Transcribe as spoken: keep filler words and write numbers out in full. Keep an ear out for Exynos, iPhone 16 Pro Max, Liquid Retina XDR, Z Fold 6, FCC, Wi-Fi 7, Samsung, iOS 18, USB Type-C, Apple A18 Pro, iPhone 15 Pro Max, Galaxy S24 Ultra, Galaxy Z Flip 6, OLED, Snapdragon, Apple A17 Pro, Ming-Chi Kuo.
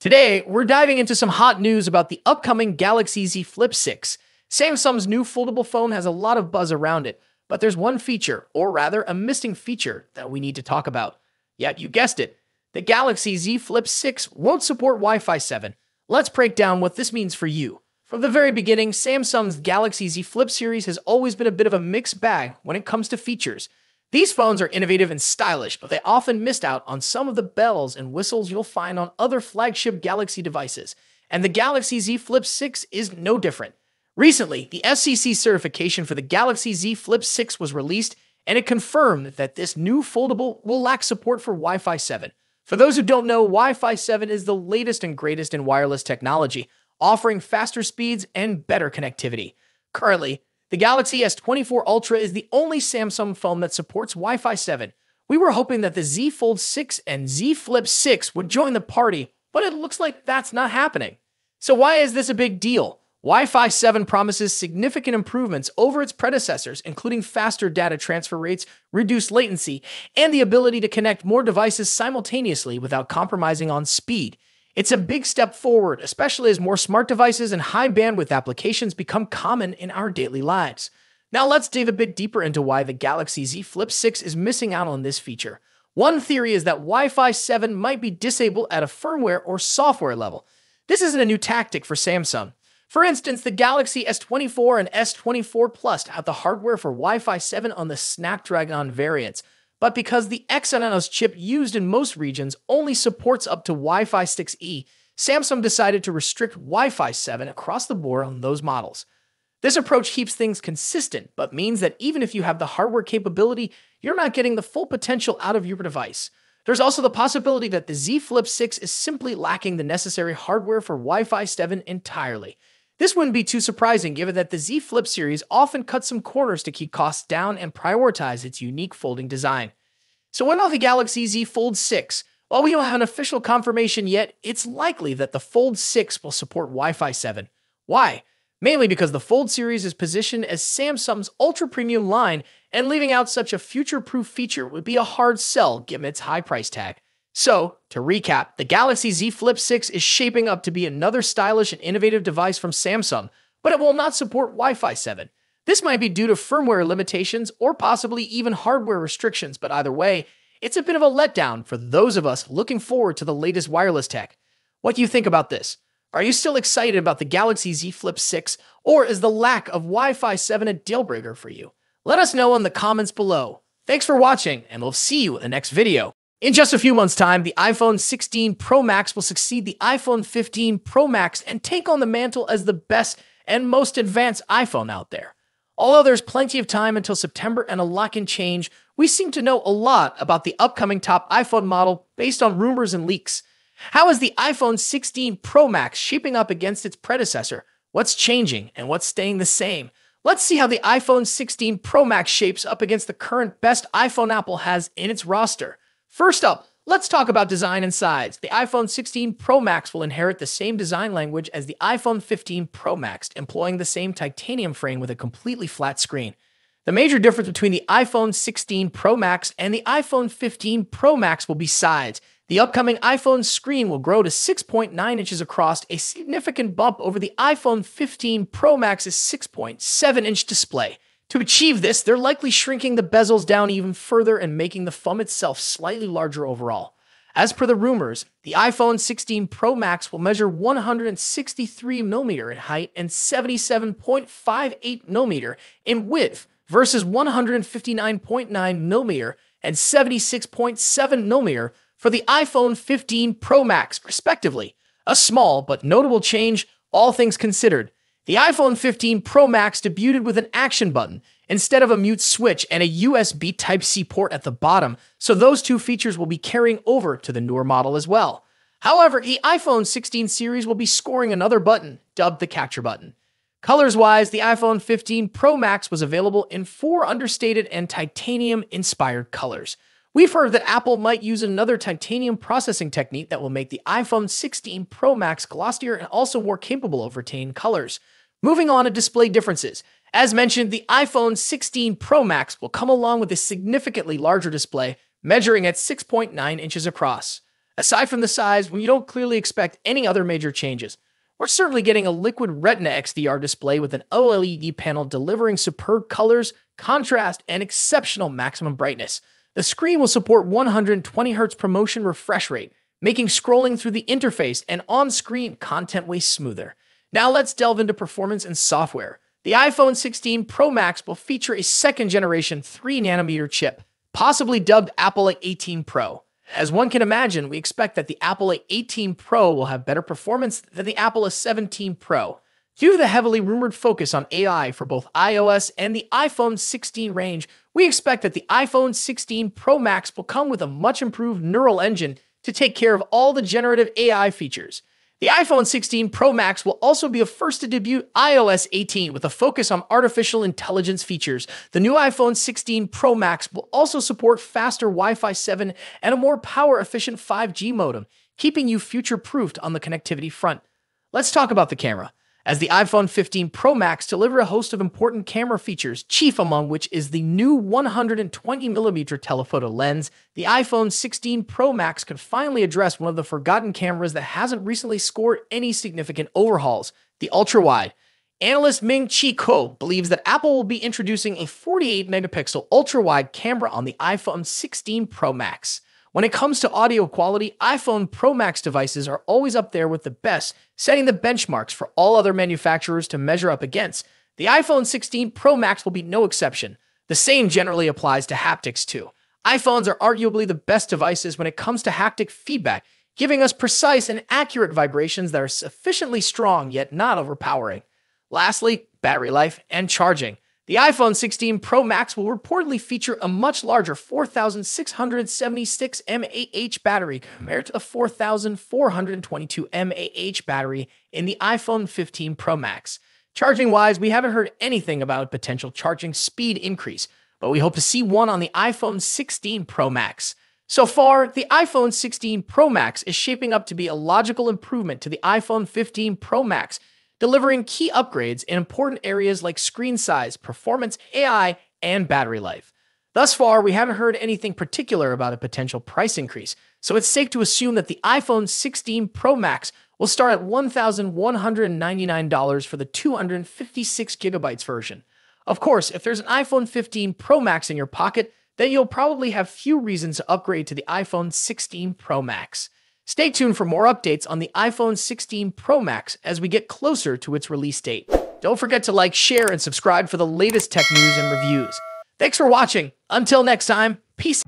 Today, we're diving into some hot news about the upcoming Galaxy Z Flip six. Samsung's new foldable phone has a lot of buzz around it, but there's one feature, or rather a missing feature, that we need to talk about. Yep, you guessed it. The Galaxy Z Flip six won't support Wi-Fi seven. Let's break down what this means for you. From the very beginning, Samsung's Galaxy Z Flip series has always been a bit of a mixed bag when it comes to features. These phones are innovative and stylish, but they often missed out on some of the bells and whistles you'll find on other flagship Galaxy devices, and the Galaxy Z Flip six is no different. Recently, the F C C certification for the Galaxy Z Flip six was released, and it confirmed that this new foldable will lack support for Wi-Fi seven. For those who don't know, Wi-Fi seven is the latest and greatest in wireless technology, offering faster speeds and better connectivity. Currently, the Galaxy S twenty-four Ultra is the only Samsung phone that supports Wi-Fi seven. We were hoping that the Z Fold six and Z Flip six would join the party, but it looks like that's not happening. So why is this a big deal? Wi-Fi seven promises significant improvements over its predecessors, including faster data transfer rates, reduced latency, and the ability to connect more devices simultaneously without compromising on speed. It's a big step forward, especially as more smart devices and high-bandwidth applications become common in our daily lives. Now let's dive a bit deeper into why the Galaxy Z Flip six is missing out on this feature. One theory is that Wi-Fi seven might be disabled at a firmware or software level. This isn't a new tactic for Samsung. For instance, the Galaxy S twenty-four and S twenty-four Plus have the hardware for Wi-Fi seven on the Snapdragon variants, but because the Exynos chip used in most regions only supports up to Wi-Fi six E, Samsung decided to restrict Wi-Fi seven across the board on those models. This approach keeps things consistent, but means that even if you have the hardware capability, you're not getting the full potential out of your device. There's also the possibility that the Z Flip six is simply lacking the necessary hardware for Wi-Fi seven entirely. This wouldn't be too surprising given that the Z Flip series often cuts some corners to keep costs down and prioritize its unique folding design. So what about the Galaxy Z Fold six? While we don't have an official confirmation yet, it's likely that the Fold six will support Wi-Fi seven. Why? Mainly because the Fold series is positioned as Samsung's ultra-premium line, and leaving out such a future-proof feature would be a hard sell given its high price tag. So, to recap, the Galaxy Z Flip six is shaping up to be another stylish and innovative device from Samsung, but it will not support Wi-Fi seven. This might be due to firmware limitations or possibly even hardware restrictions, but either way, it's a bit of a letdown for those of us looking forward to the latest wireless tech. What do you think about this? Are you still excited about the Galaxy Z Flip six, or is the lack of Wi-Fi seven a deal-breaker for you? Let us know in the comments below. Thanks for watching, and we'll see you in the next video. In just a few months' time, the iPhone sixteen Pro Max will succeed the iPhone fifteen Pro Max and take on the mantle as the best and most advanced iPhone out there. Although there's plenty of time until September and a lot can change, we seem to know a lot about the upcoming top iPhone model based on rumors and leaks. How is the iPhone sixteen Pro Max shaping up against its predecessor? What's changing and what's staying the same? Let's see how the iPhone sixteen Pro Max shapes up against the current best iPhone Apple has in its roster. First up, let's talk about design and size. The iPhone sixteen Pro Max will inherit the same design language as the iPhone fifteen Pro Max, employing the same titanium frame with a completely flat screen. The major difference between the iPhone sixteen Pro Max and the iPhone fifteen Pro Max will be size. The upcoming iPhone screen will grow to six point nine inches across, a significant bump over the iPhone fifteen Pro Max's six point seven inch display. To achieve this, they're likely shrinking the bezels down even further and making the thumb itself slightly larger overall. As per the rumors, the iPhone sixteen Pro Max will measure one hundred sixty-three millimeters in height and seventy-seven point five eight millimeters in width versus one hundred fifty-nine point nine millimeters and seventy-six point seven millimeters for the iPhone fifteen Pro Max, respectively. A small but notable change, all things considered. The iPhone fifteen Pro Max debuted with an action button instead of a mute switch and a U S B Type-C port at the bottom, so those two features will be carrying over to the newer model as well. However, the iPhone sixteen series will be scoring another button, dubbed the capture button. Colors-wise, the iPhone fifteen Pro Max was available in four understated and titanium-inspired colors. We've heard that Apple might use another titanium processing technique that will make the iPhone sixteen Pro Max glossier and also more capable of retained colors. Moving on to display differences. As mentioned, the iPhone sixteen Pro Max will come along with a significantly larger display, measuring at six point nine inches across. Aside from the size, we don't clearly expect any other major changes. We're certainly getting a Liquid Retina X D R display with an OLED panel delivering superb colors, contrast, and exceptional maximum brightness. The screen will support one hundred twenty hertz promotion refresh rate, making scrolling through the interface and on-screen content way smoother. Now let's delve into performance and software. The iPhone sixteen Pro Max will feature a second-generation three nanometer chip, possibly dubbed Apple A eighteen Pro. As one can imagine, we expect that the Apple A eighteen Pro will have better performance than the Apple A seventeen Pro. Due to the heavily rumored focus on A I for both iOS and the iPhone sixteen range, we expect that the iPhone sixteen Pro Max will come with a much-improved neural engine to take care of all the generative A I features. The iPhone sixteen Pro Max will also be a first to debut iOS eighteen with a focus on artificial intelligence features. The new iPhone sixteen Pro Max will also support faster Wi-Fi seven and a more power-efficient five G modem, keeping you future-proofed on the connectivity front. Let's talk about the camera, as the iPhone fifteen Pro Max delivers a host of important camera features, chief among which is the new one hundred twenty millimeter telephoto lens. The iPhone sixteen Pro Max could finally address one of the forgotten cameras that hasn't recently scored any significant overhauls, the ultra-wide. Analyst Ming-Chi Kuo believes that Apple will be introducing a forty-eight megapixel ultra-wide camera on the iPhone sixteen Pro Max. When it comes to audio quality, iPhone Pro Max devices are always up there with the best, setting the benchmarks for all other manufacturers to measure up against. The iPhone sixteen Pro Max will be no exception. The same generally applies to haptics too. iPhones are arguably the best devices when it comes to haptic feedback, giving us precise and accurate vibrations that are sufficiently strong yet not overpowering. Lastly, battery life and charging. The iPhone sixteen Pro Max will reportedly feature a much larger four thousand six hundred seventy-six milliamp hour battery compared to the four thousand four hundred twenty-two milliamp hour battery in the iPhone fifteen Pro Max. Charging-wise, we haven't heard anything about a potential charging speed increase, but we hope to see one on the iPhone sixteen Pro Max. So far, the iPhone sixteen Pro Max is shaping up to be a logical improvement to the iPhone fifteen Pro Max, delivering key upgrades in important areas like screen size, performance, A I, and battery life. Thus far, we haven't heard anything particular about a potential price increase, so it's safe to assume that the iPhone sixteen Pro Max will start at one thousand one hundred ninety-nine dollars for the two hundred fifty-six gigabyte version. Of course, if there's an iPhone fifteen Pro Max in your pocket, then you'll probably have few reasons to upgrade to the iPhone sixteen Pro Max. Stay tuned for more updates on the iPhone sixteen Pro Max as we get closer to its release date. Don't forget to like, share, and subscribe for the latest tech news and reviews. Thanks for watching. Until next time, peace.